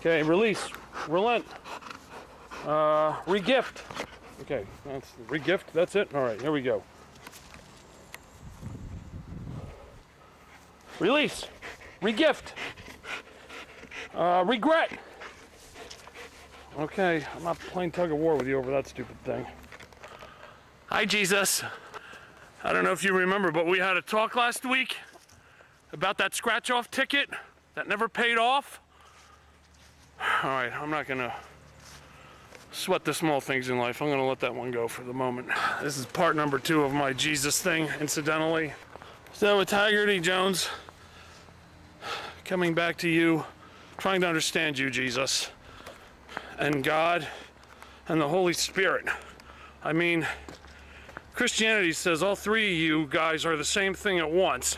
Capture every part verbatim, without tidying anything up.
Okay, release, relent, uh, re-gift. Okay, that's re-gift, that's it. All right, here we go. Release, re-gift, uh, regret. Okay, I'm not playing tug of war with you over that stupid thing. Hi, Jesus. I don't know if you remember, but we had a talk last week about that scratch-off ticket that never paid off. All right, I'm not gonna sweat the small things in life. I'm gonna let that one go for the moment. This is part number two of my Jesus thing, incidentally. So it's Haggerty Jones coming back to you, trying to understand you, Jesus, and God, and the Holy Spirit. I mean, Christianity says all three of you guys are the same thing at once,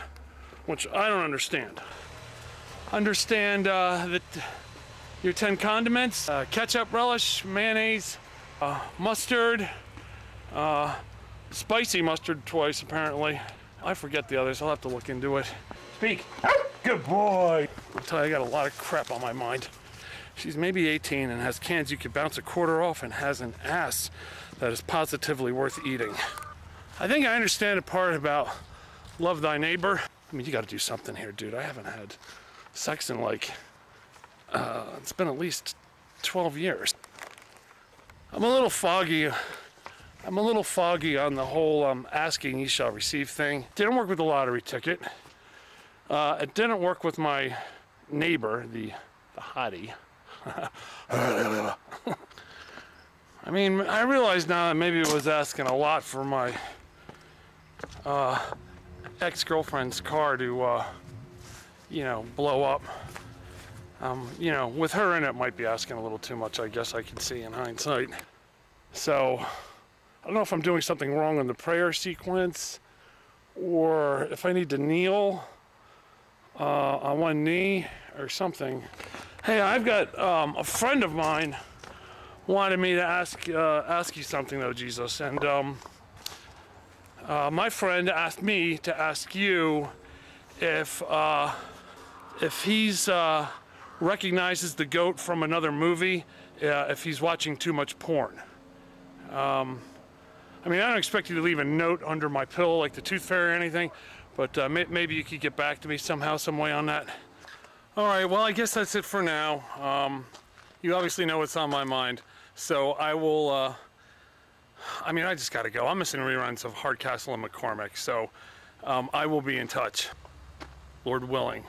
which I don't understand. Understand uh, that your ten condiments, uh, ketchup, relish, mayonnaise, uh, mustard, uh, spicy mustard twice apparently. I forget the others, I'll have to look into it. Speak. Good boy. I'll tell you, I got a lot of crap on my mind. She's maybe eighteen and has cans you could bounce a quarter off and has an ass that is positively worth eating. I think I understand a part about love thy neighbor. I mean, you gotta do something here, dude. I haven't had sex in like, uh, it's been at least twelve years. I'm a little foggy. I'm a little foggy on the whole um, asking ye shall receive thing. Didn't work with the lottery ticket. Uh, it didn't work with my neighbor, the, the hottie. I mean, I realize now that maybe it was asking a lot for my uh, ex-girlfriend's car to, uh, you know, blow up. Um, you know, with her in it might be asking a little too much, I guess I can see in hindsight. So, I don't know if I'm doing something wrong in the prayer sequence or if I need to kneel uh, on one knee or something. Hey, I've got um, a friend of mine wanted me to ask uh, ask you something though, Jesus. And um, uh, my friend asked me to ask you if uh, if he's uh, recognizes the goat from another movie uh, if he's watching too much porn. Um, I mean, I don't expect you to leave a note under my pillow like the tooth fairy or anything, but uh, may maybe you could get back to me somehow, some way on that. All right, well, I guess that's it for now. Um, you obviously know what's on my mind, so I will, uh, I mean, I just gotta go. I'm missing reruns of Hardcastle and McCormick, so um, I will be in touch, Lord willing.